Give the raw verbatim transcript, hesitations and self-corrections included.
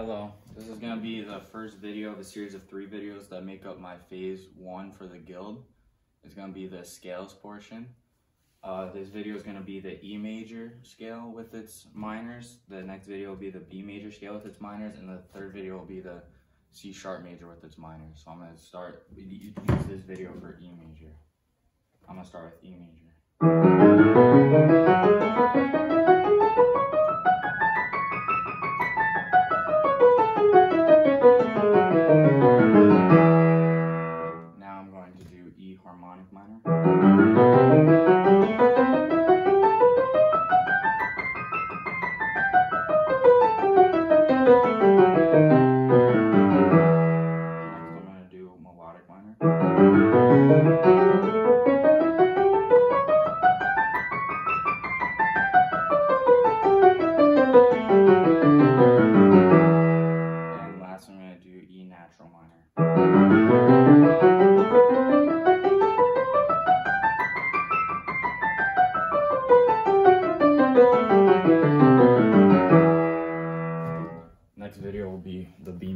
Hello, this is going to be the first video of a series of three videos that make up my phase one for the guild. It's going to be the scales portion. Uh, this video is going to be the E major scale with its minors, the next video will be the B major scale with its minors, and the third video will be the C sharp major with its minors. So I'm going to start, use this video for E major. I'm going to start with E major. Video will be the B